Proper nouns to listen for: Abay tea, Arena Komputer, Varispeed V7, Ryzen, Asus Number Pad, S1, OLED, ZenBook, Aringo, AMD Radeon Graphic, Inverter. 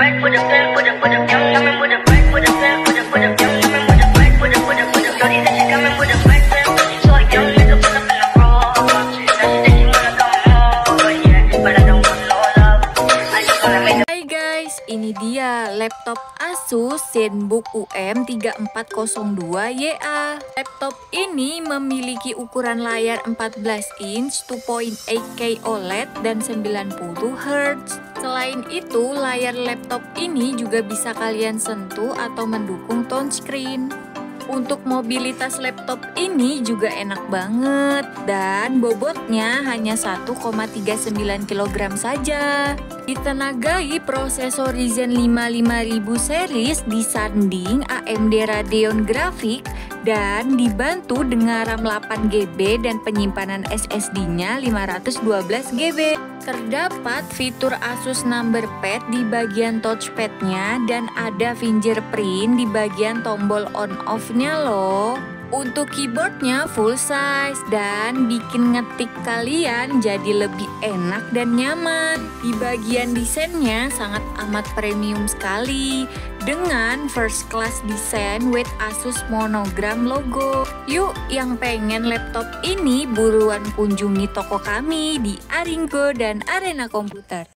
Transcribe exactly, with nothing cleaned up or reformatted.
Hai guys, ini dia laptop Asus Zenbook U M tiga empat nol dua Y A. Laptop ini memiliki ukuran layar empat belas inch, dua koma delapan K OLED dan sembilan puluh hertz. Selain itu, layar laptop ini juga bisa kalian sentuh atau mendukung touchscreen. Untuk mobilitas laptop ini juga enak banget dan bobotnya hanya satu koma tiga sembilan kilogram saja. Ditenagai prosesor Ryzen lima lima ribu series disanding A M D Radeon Graphic dan dibantu dengan RAM delapan giga dan penyimpanan S S D-nya lima ratus dua belas giga. Terdapat fitur Asus Number Pad di bagian touchpad-nya dan ada fingerprint di bagian tombol on-off-nya loh. Untuk keyboardnya full size dan bikin ngetik kalian jadi lebih enak dan nyaman. Di bagian desainnya sangat amat premium sekali dengan first class design with Asus monogram logo. Yuk yang pengen laptop ini buruan kunjungi toko kami di Aringo dan Arena Komputer.